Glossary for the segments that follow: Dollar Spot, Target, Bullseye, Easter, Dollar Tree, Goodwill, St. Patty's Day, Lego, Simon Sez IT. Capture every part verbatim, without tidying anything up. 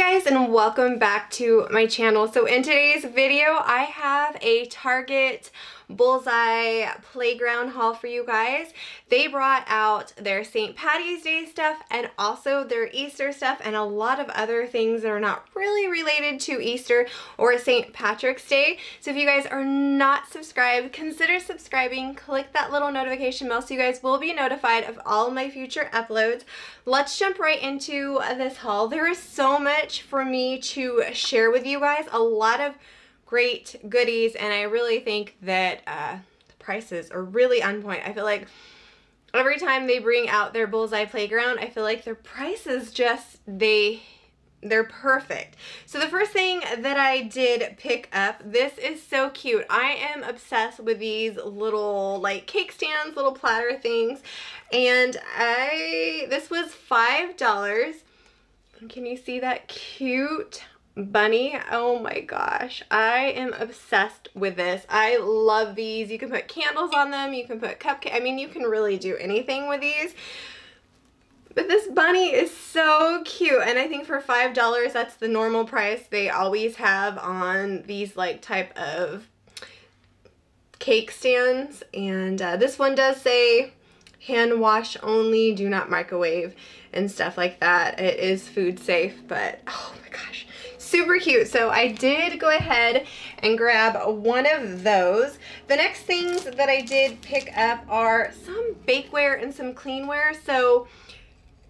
Hey guys, and welcome back to my channel. So in today's video I have a Target Bullseye playground haul for you guys. They brought out their Saint Patty's Day stuff and also their Easter stuff and a lot of other things that are not really related to Easter or Saint Patrick's Day. So if you guys are not subscribed, consider subscribing, click that little notification bell so you guys will be notified of all my future uploads. Let's jump right into this haul. There is so much for me to share with you guys, a lot of great goodies, and I really think that uh, the prices are really on point. I feel like every time they bring out their Bullseye playground, I feel like their prices just, they, they're perfect. So the first thing that I did pick up, this is so cute. I am obsessed with these little like cake stands, little platter things, and I, this was five dollars. Can you see that cute bunny? Oh my gosh, I am obsessed with this. I love these. You can put candles on them, you can put cupcake, I mean you can really do anything with these, but this bunny is so cute. And I think for five dollars, that's the normal price they always have on these like type of cake stands. And uh, this one does say hand wash only, do not microwave and stuff like that. It is food safe, but oh my gosh, super cute. So I did go ahead and grab one of those. The next things that I did pick up are some bakeware and some cleanware. So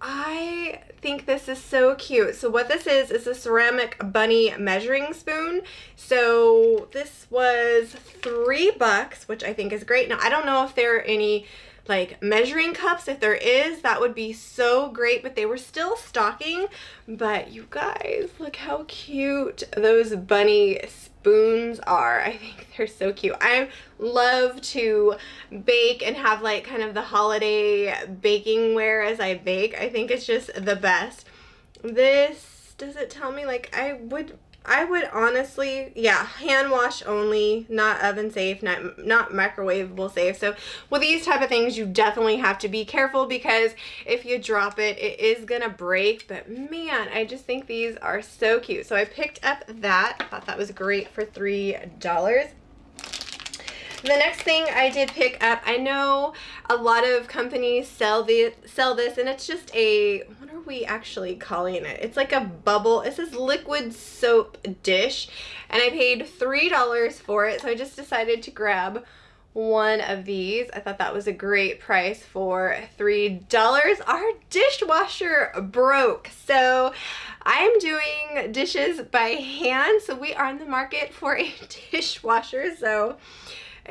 I think this is so cute. So what this is is a ceramic bunny measuring spoon. So this was three bucks, which I think is great. Now I don't know if there are any like measuring cups. If there is, that would be so great, but they were still stocking. But you guys, look how cute those bunny spoons are. I think they're so cute. I love to bake and have like kind of the holiday baking ware as I bake. I think it's just the best. This, does it tell me, like I would I would honestly, yeah, hand wash only, not oven safe, not, not microwavable safe. So with these type of things, you definitely have to be careful because if you drop it, it is gonna break. But man, I just think these are so cute. So I picked up that, I thought that was great for three dollars. The next thing I did pick up, I know a lot of companies sell the sell this, and it's just a, what are we actually calling it? It's like a bubble. It says liquid soap dish, and I paid three dollars for it, so I just decided to grab one of these. I thought that was a great price for three dollars. Our dishwasher broke, so I'm doing dishes by hand, so we are in the market for a dishwasher. So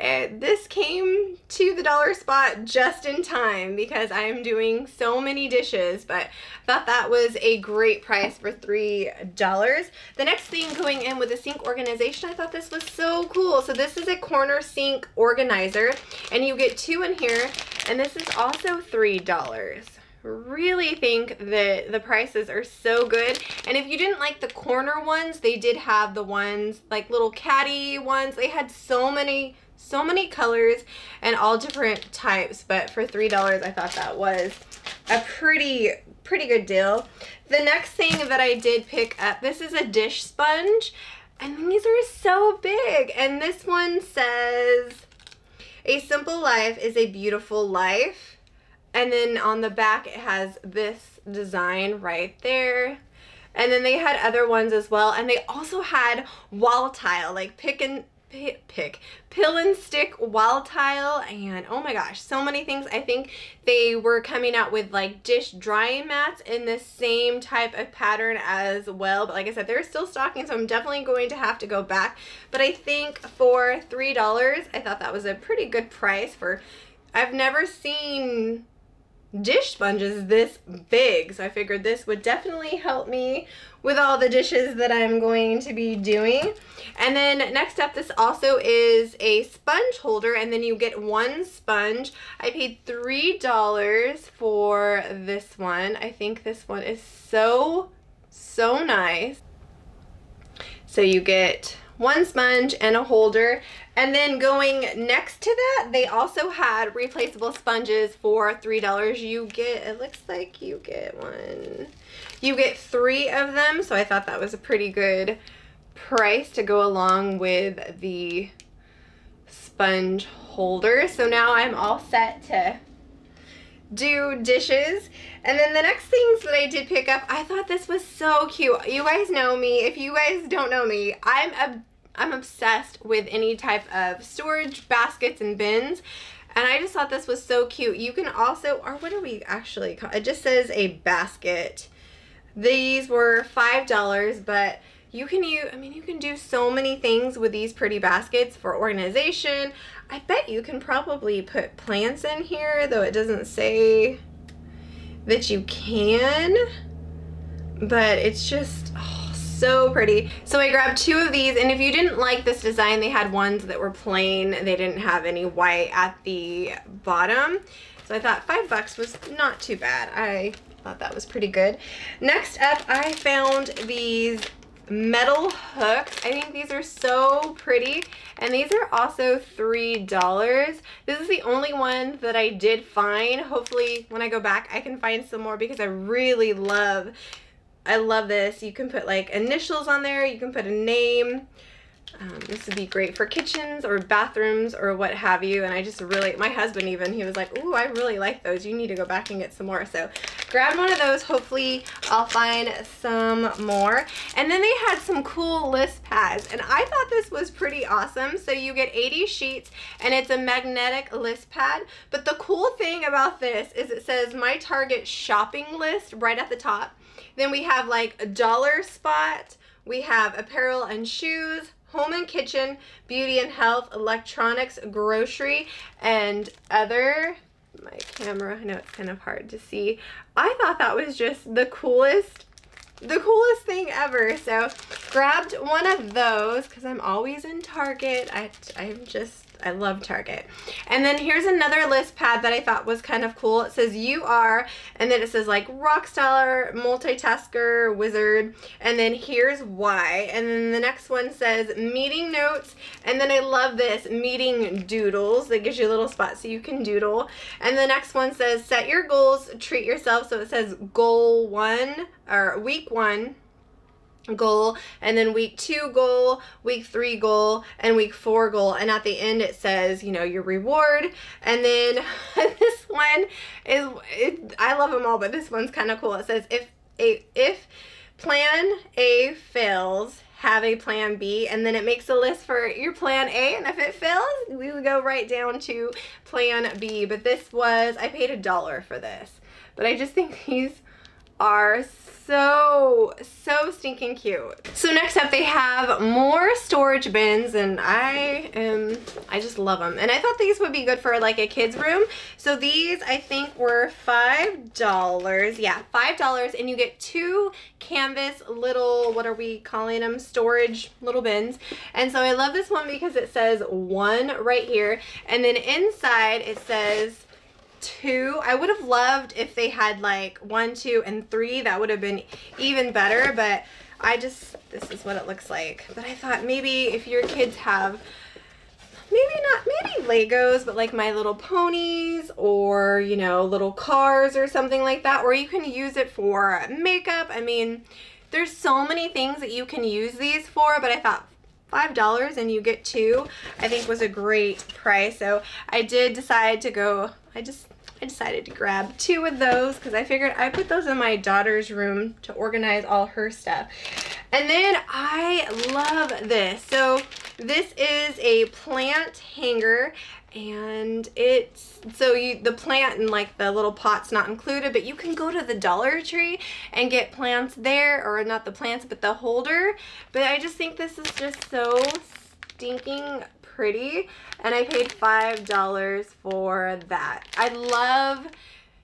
Uh, this came to the dollar spot just in time because I'm doing so many dishes, but I thought that was a great price for three dollars. The next thing going in with the sink organization, I thought this was so cool. So this is a corner sink organizer, and you get two in here, and this is also three dollars. Really think that the prices are so good. And if you didn't like the corner ones, they did have the ones like little caddy ones. They had so many so many colors and all different types, but for three dollars, I thought that was a pretty pretty good deal. The next thing that I did pick up, this is a dish sponge, and these are so big, and this one says a simple life is a beautiful life, and then on the back it has this design right there. And then they had other ones as well, and they also had wall tile, like pick and pick pill and stick wall tile, and oh my gosh, so many things. I think they were coming out with like dish drying mats in the same type of pattern as well, but like I said, they're still stocking, so I'm definitely going to have to go back. But I think for three dollars, I thought that was a pretty good price for, I've never seen dish sponges this big, so I figured this would definitely help me with all the dishes that I'm going to be doing. And then next up, this also is a sponge holder, and then you get one sponge. I paid three dollars for this one. I think this one is so so nice. So you get one sponge and a holder. And then going next to that, they also had replaceable sponges for three dollars. You get, it looks like you get one, you get three of them. So I thought that was a pretty good price to go along with the sponge holder. So now I'm all set to do dishes. And then the next things that I did pick up, I thought this was so cute. You guys know me. If you guys don't know me, I'm a I'm obsessed with any type of storage baskets and bins, and I just thought this was so cute. You can also, or what do we actually call it? It just says a basket. These were five dollars, but you can use, I mean, you can do so many things with these pretty baskets for organization. I bet you can probably put plants in here, though it doesn't say that you can, but it's just, oh, so pretty. So I grabbed two of these, and if you didn't like this design, they had ones that were plain. They didn't have any white at the bottom. So I thought five bucks was not too bad. I thought that was pretty good. Next up, I found these metal hooks. I think these are so pretty, and these are also three dollars. This is the only one that I did find. Hopefully when I go back I can find some more, because I really love I love this. You can put like initials on there, you can put a name. Um, this would be great for kitchens or bathrooms or what have you. And I just really, my husband even, he was like, ooh, I really like those. You need to go back and get some more. So grab one of those. Hopefully I'll find some more. And then they had some cool list pads, and I thought this was pretty awesome. So you get eighty sheets, and it's a magnetic list pad. But the cool thing about this is it says my Target shopping list right at the top. Then we have like a dollar spot. We have apparel and shoes, home and kitchen, beauty and health, electronics, grocery, and other. My camera, I know it's kind of hard to see. I thought that was just the coolest, the coolest thing ever. So grabbed one of those, because I'm always in Target. I, I'm just, I love Target. And then here's another list pad that I thought was kind of cool. It says you are, and then it says like rock star, multitasker, wizard, and then here's why. And then the next one says meeting notes, and then I love this, meeting doodles. That gives you a little spot so you can doodle. And the next one says set your goals, treat yourself. So it says goal one, or week one goal, and then week two goal, week three goal, and week four goal. And at the end it says, you know, your reward. And then this one is, it, I love them all, but this one's kind of cool. It says if a if plan A fails, have a plan B. And then it makes a list for your plan A, and if it fails, we would go right down to plan B. But this was, I paid a dollar for this, but I just think these are so, so stinking cute. So next up, they have more storage bins, and I am, I just love them. And I thought these would be good for like a kid's room. So these, I think, were five dollars. Yeah, five dollars, and you get two canvas little, what are we calling them? Storage little bins. And so I love this one because it says one right here. And then inside it says two. I would have loved if they had like one, two, and three. That would have been even better, but I just, this is what it looks like. But I thought maybe if your kids have, maybe not, maybe Legos, but like My Little Ponies, or, you know, little cars or something like that, or you can use it for makeup. I mean, there's so many things that you can use these for, but I thought five dollars and you get two, I think was a great price. So I did decide to go, I just, I decided to grab two of those because I figured I put those in my daughter's room to organize all her stuff. And then I love this. So this is a plant hanger, and it's, so you, the plant and like the little pot's not included, but you can go to the Dollar Tree and get plants there, or not the plants, but the holder. But I just think this is just so stinking pretty, and I paid five dollars for that. I love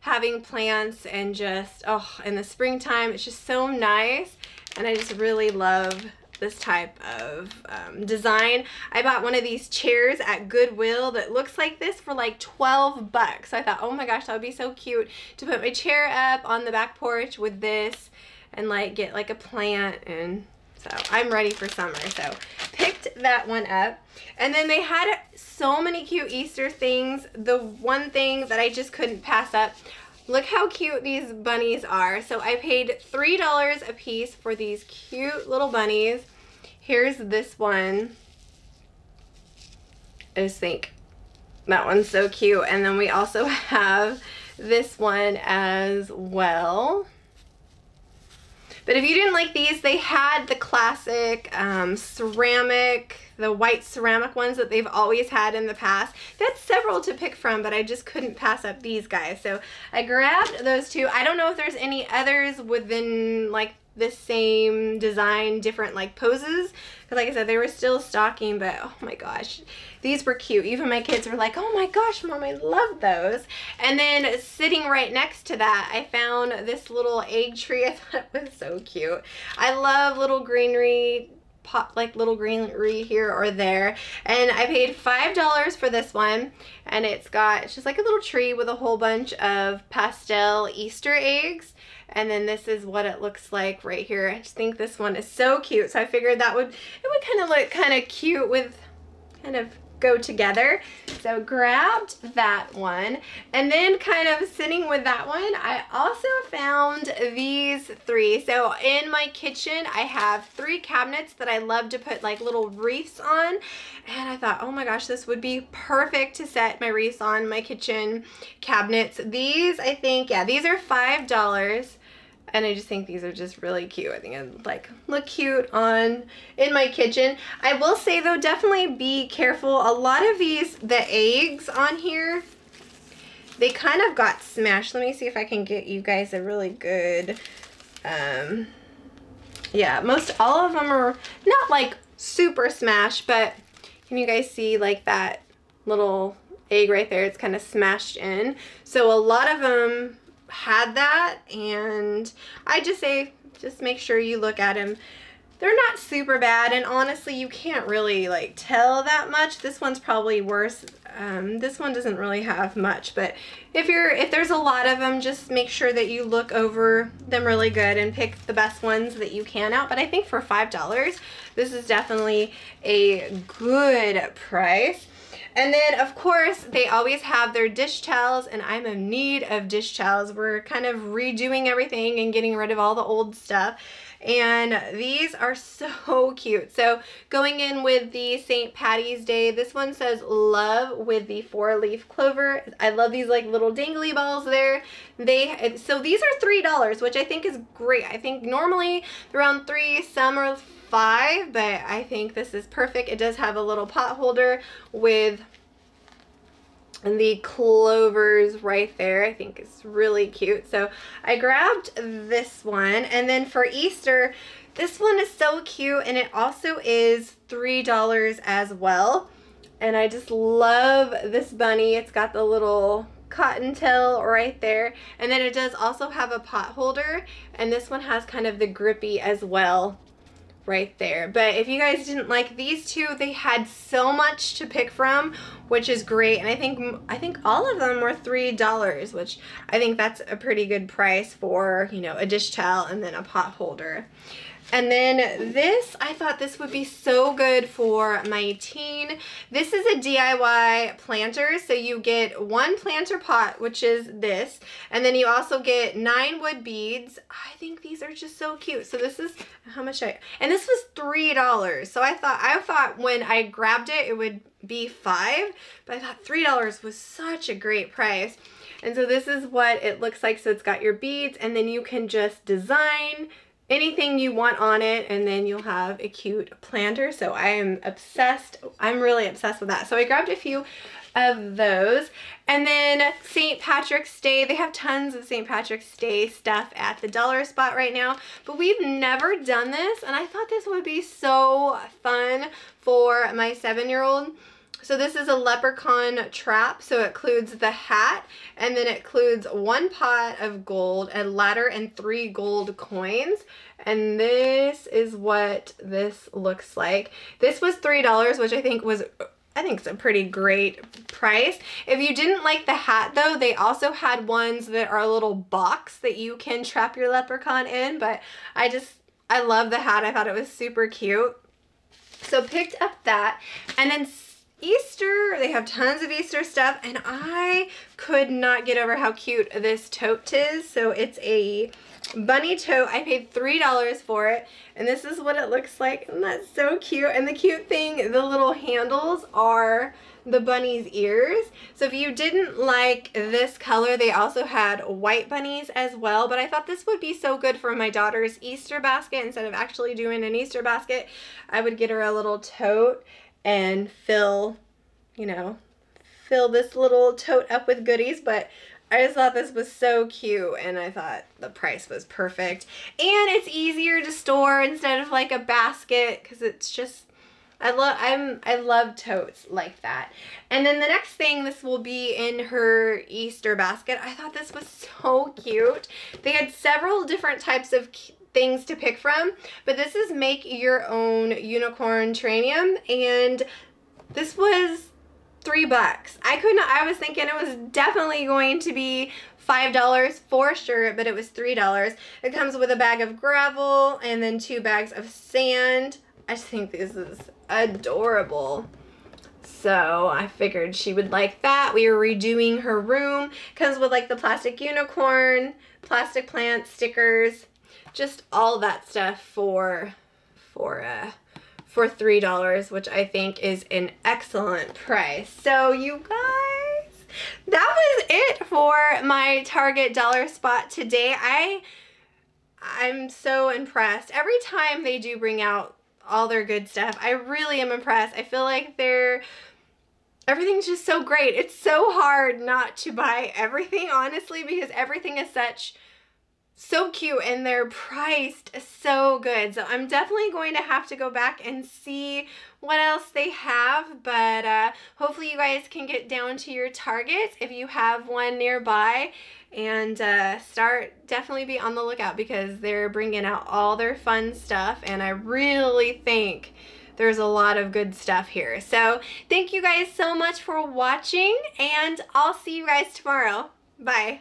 having plants, and just, oh, in the springtime, it's just so nice, and I just really love this type of um, design. I bought one of these chairs at Goodwill that looks like this for like twelve bucks. So I thought, oh my gosh, that would be so cute to put my chair up on the back porch with this, and like get like a plant. And so I'm ready for summer. So picked picked that one up. And then they had so many cute Easter things. The one thing that I just couldn't pass up, look how cute these bunnies are. So I paid three dollars a piece for these cute little bunnies. Here's this one. I just think that one's so cute. And then we also have this one as well. But if you didn't like these, they had the classic um, ceramic, the white ceramic ones that they've always had in the past. That's several to pick from, but I just couldn't pass up these guys. So I grabbed those two. I don't know if there's any others within like the same design, different like poses. Because like I said, they were still stocking, but oh my gosh, these were cute. Even my kids were like, oh my gosh, Mom, I love those. And then sitting right next to that, I found this little egg tree. I thought it was so cute. I love little greenery, pop like little greenery here or there. And I paid five dollars for this one. And it's got, it's just like a little tree with a whole bunch of pastel Easter eggs. And then this is what it looks like right here. I just think this one is so cute. So I figured that would, it would kind of look kind of cute with, kind of go together. So grabbed that one. And then kind of sitting with that one, I also found these three. So in my kitchen, I have three cabinets that I love to put like little wreaths on. And I thought, oh my gosh, this would be perfect to set my wreaths on my kitchen cabinets. These, I think, yeah, these are five dollars. And I just think these are just really cute. I think I'd like look cute on in my kitchen. I will say though, definitely be careful. A lot of these, the eggs on here, they kind of got smashed. Let me see if I can get you guys a really good, um, yeah, most all of them are not like super smashed, but can you guys see like that little egg right there? It's kind of smashed in. So a lot of them had that, and I just say just make sure you look at them. They're not super bad, and honestly you can't really like tell that much. This one's probably worse. Um, this one doesn't really have much, but if you're if there's a lot of them, just make sure that you look over them really good and pick the best ones that you can out. But I think for five dollars, this is definitely a good price. And then, of course, they always have their dish towels, and I'm in need of dish towels. We're kind of redoing everything and getting rid of all the old stuff. And these are so cute. So going in with the Saint Patty's Day, this one says love with the four leaf clover. I love these like little dangly balls there. They so these are three dollars, which I think is great. I think normally around three, some are five, but I think this is perfect. It does have a little pot holder with the clovers right there. I think it's really cute. So I grabbed this one. And then for Easter, this one is so cute, and it also is three dollars as well. And I just love this bunny. It's got the little cottontail right there. And then it does also have a pot holder, and this one has kind of the grippy as well right there. But if you guys didn't like these two, they had so much to pick from, which is great. And I think I think all of them were three dollars, which I think that's a pretty good price for, you know, a dish towel and then a pot holder. And then this, I thought this would be so good for my teen. This is a D I Y planter. So you get one planter pot, which is this. And then you also get nine wood beads. I think these are just so cute. So this is, how much I, and this was three dollars. So I thought, I thought when I grabbed it, it would be five, but I thought three dollars was such a great price. And so this is what it looks like. So it's got your beads, and then you can just design anything you want on it, and then you'll have a cute planter. So I am obsessed. I'm really obsessed with that. So I grabbed a few of those. And then Saint Patrick's Day, they have tons of Saint Patrick's Day stuff at the dollar spot right now, but we've never done this, and I thought this would be so fun for my seven-year-old. So this is a leprechaun trap. So it includes the hat, and then it includes one pot of gold, a ladder, and three gold coins. And this is what this looks like. This was three dollars, which I think was, I think it's a pretty great price. If you didn't like the hat though, they also had ones that are a little box that you can trap your leprechaun in, but I just, I love the hat. I thought it was super cute. So picked up that. And then Easter, they have tons of Easter stuff, and I could not get over how cute this tote is. So it's a bunny tote. I paid three dollars for it, and this is what it looks like, and that's so cute. And the cute thing, the little handles are the bunny's ears. So if you didn't like this color, they also had white bunnies as well, but I thought this would be so good for my daughter's Easter basket. Instead of actually doing an Easter basket, I would get her a little tote and fill, you know, fill this little tote up with goodies. But I just thought this was so cute, and I thought the price was perfect. And it's easier to store instead of like a basket, because it's just, I love, I'm, I love totes like that. And then the next thing, this will be in her Easter basket. I thought this was so cute. They had several different types of things to pick from, but this is make your own unicorn terrarium, and this was three bucks. I couldn't, I was thinking it was definitely going to be five dollars for sure, but it was three dollars. It comes with a bag of gravel and then two bags of sand. I just think this is adorable. So I figured she would like that. We were redoing her room. Comes with like the plastic unicorn, plastic plants, stickers, just all that stuff for for uh for three dollars, which I think is an excellent price. So you guys, that was it for my Target dollar spot today. I I'm so impressed. Every time they do bring out all their good stuff, I really am impressed. I feel like they're everything's just so great. It's so hard not to buy everything, honestly, because everything is such so cute and they're priced so good. So I'm definitely going to have to go back and see what else they have, but uh, hopefully you guys can get down to your Target if you have one nearby, and uh, start definitely be on the lookout, because they're bringing out all their fun stuff, and I really think there's a lot of good stuff here. So thank you guys so much for watching, and I'll see you guys tomorrow. Bye.